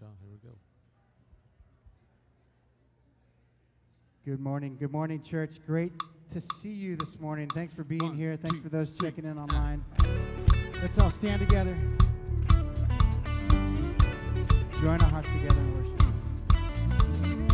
right, y'all. Here we go. Good morning. Good morning, church. Great to see you this morning. Thanks for being here. Thanks for those checking in online. Let's all stand together. Let's join our hearts together and worship.